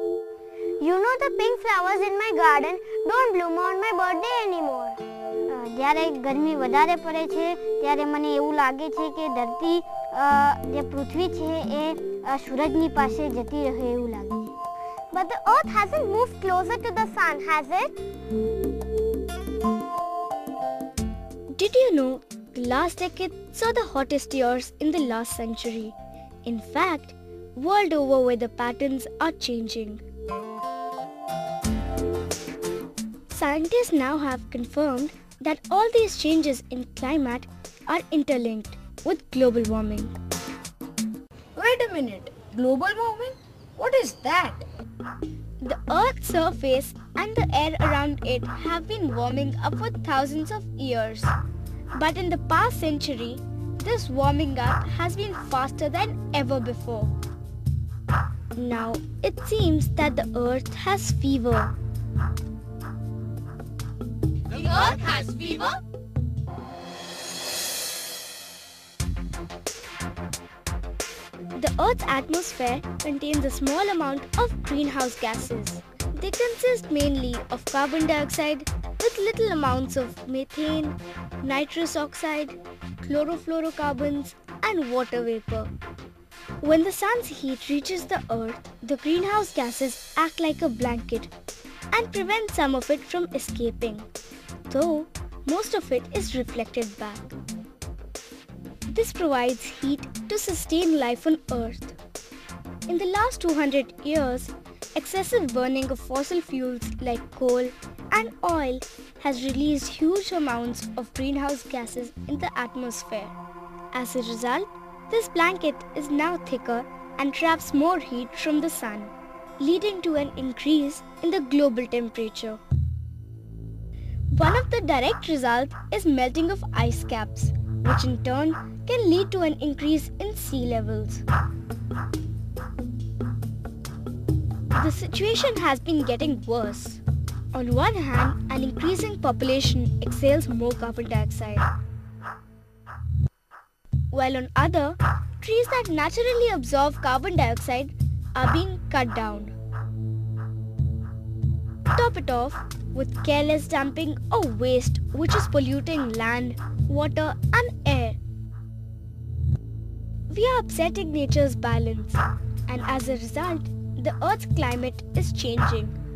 You know the pink flowers in my garden don't bloom on my birthday anymore. જ્યારે ગરમી વધારે પડે છે ત્યારે મને એવું લાગે છે કે ધરતી જે પૃથ્વી છે એ સૂરજની પાસે જતી રહે એવું લાગે છે. But the earth hasn't moved closer to the sun, has it? Did you know the last decade saw the hottest years in the last century? In fact, world over weather patterns are changing. Scientists now have confirmed that all these changes in climate are interlinked with global warming. Wait a minute, global warming? What is that? The Earth's surface and the air around it have been warming up for thousands of years. But in the past century, this warming up has been faster than ever before. Now, it seems that the Earth has fever. The Earth has fever? The Earth's atmosphere contains a small amount of greenhouse gases. They consist mainly of carbon dioxide with little amounts of methane, nitrous oxide, chlorofluorocarbons and water vapor. When the sun's heat reaches the earth, the greenhouse gases act like a blanket and prevent some of it from escaping, though most of it is reflected back. This provides heat to sustain life on earth. In the last 200 years, excessive burning of fossil fuels like coal and oil has released huge amounts of greenhouse gases in the atmosphere. As a result, this blanket is now thicker and traps more heat from the sun, leading to an increase in the global temperature. One of the direct results is melting of ice caps, which in turn can lead to an increase in sea levels. The situation has been getting worse. On one hand, an increasing population exhales more carbon dioxide, while on other, trees that naturally absorb carbon dioxide are being cut down. Top it off with careless dumping or waste, which is polluting land, water and air. We are upsetting nature's balance, and as a result, the Earth's climate is changing.